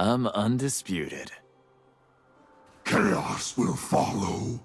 I'm undisputed. Chaos will follow.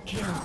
Double kill.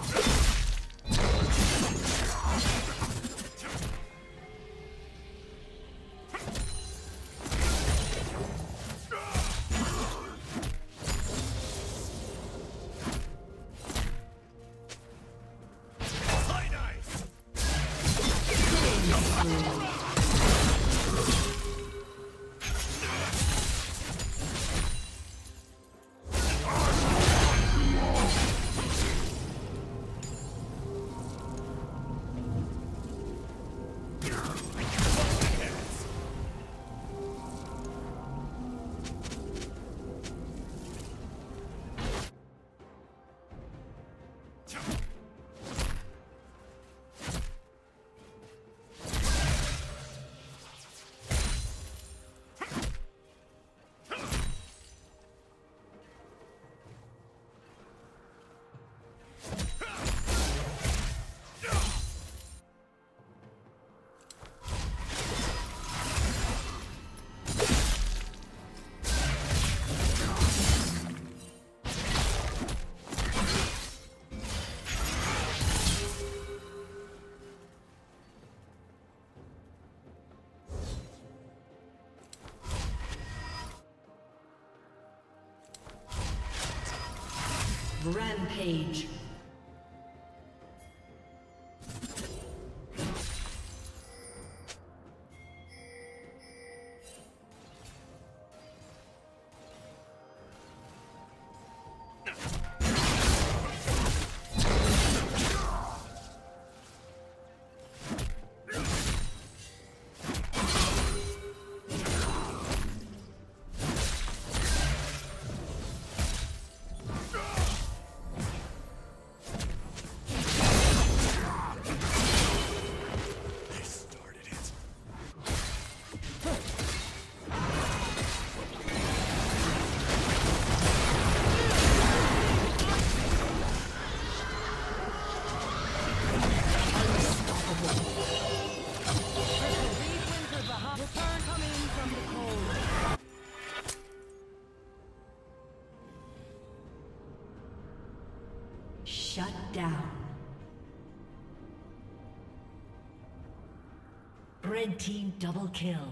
Rampage. Shut down. Red team double kill.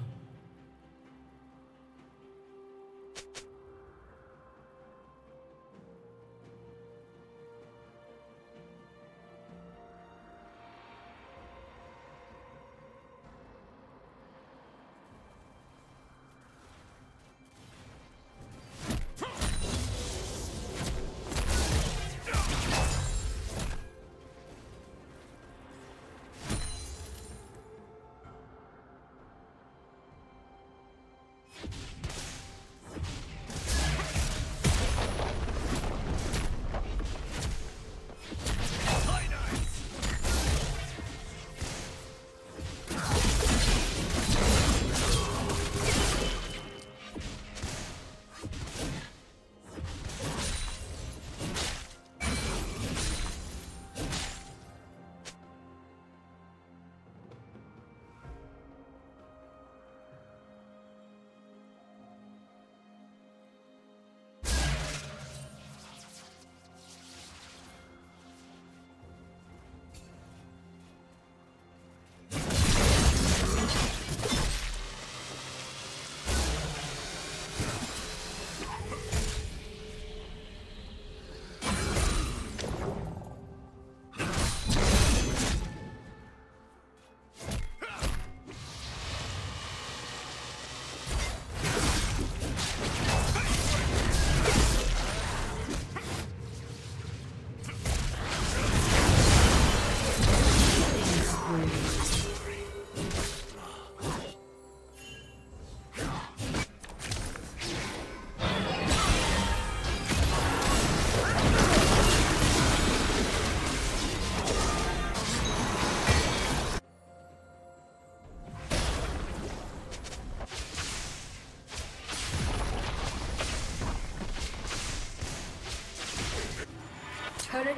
Turret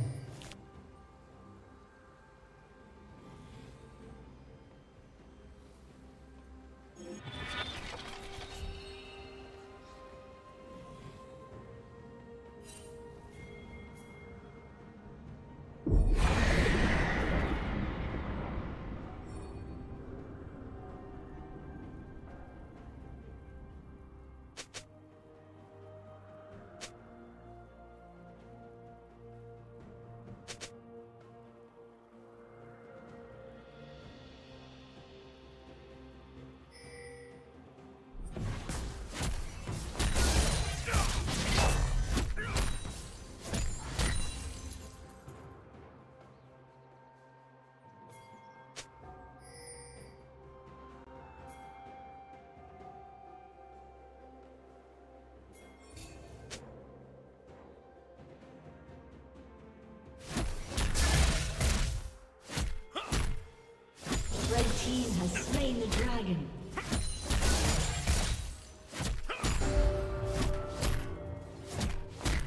has slain the dragon. Red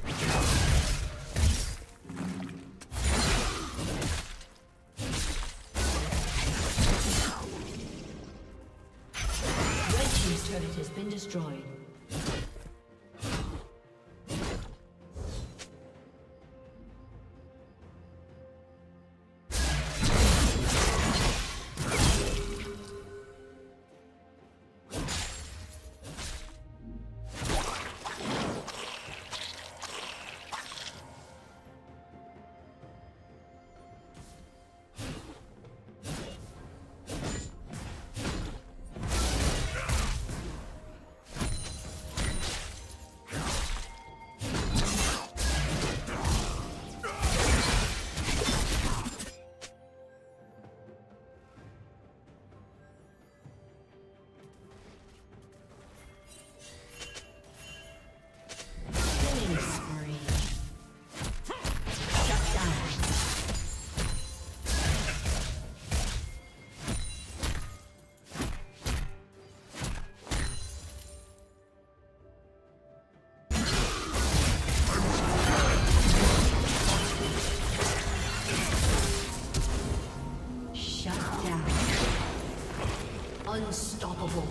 Team's turret has been destroyed. Unstoppable.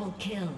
Double kill.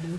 Blue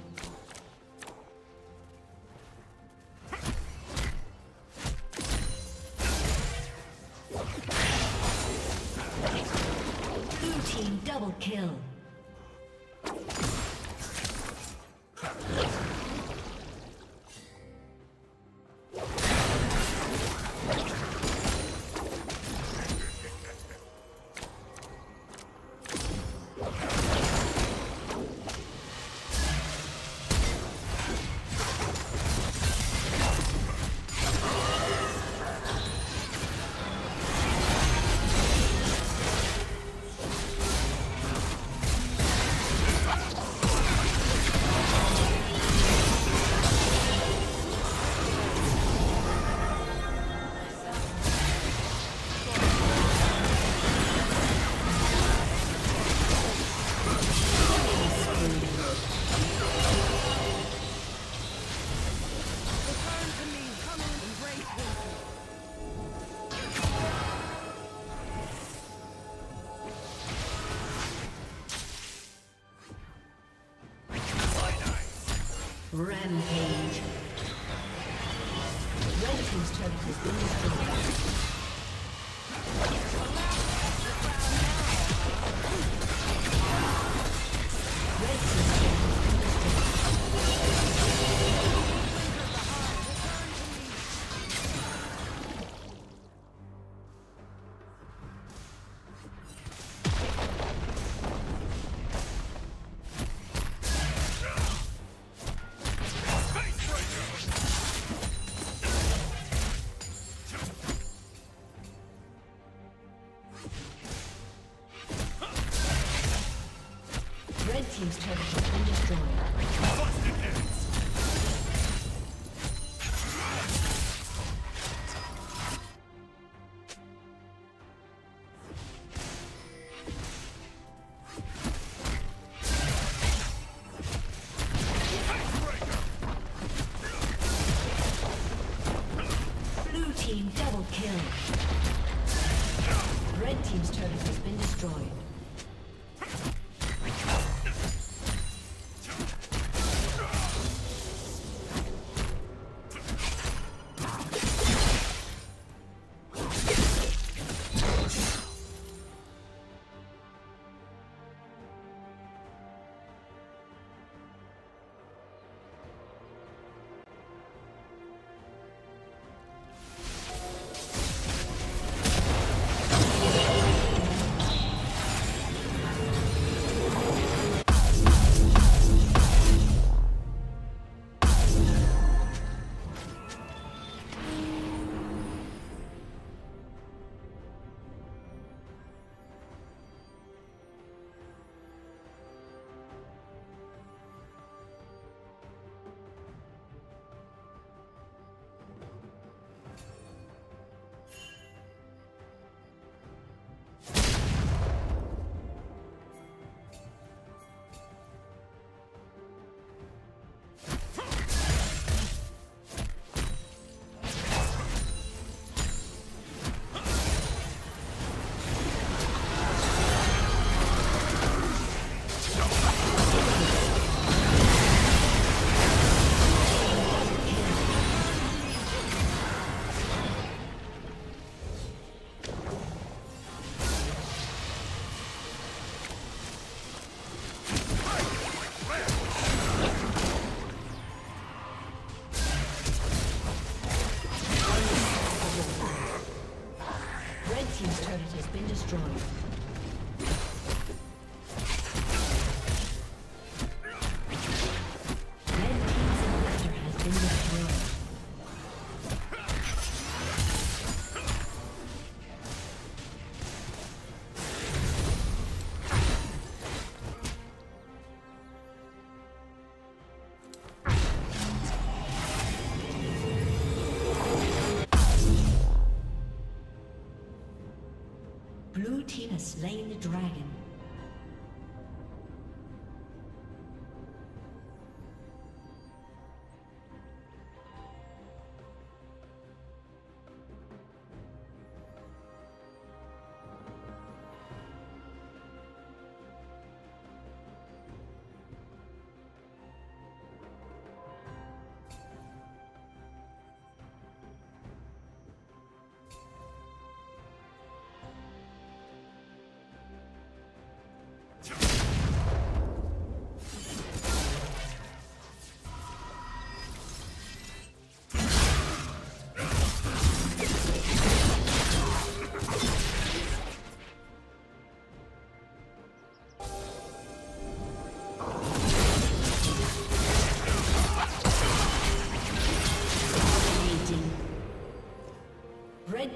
Blue team double kill. Rampage. Red team's turret has been destroyed. Red team's turret has been destroyed. has slain the dragon. Red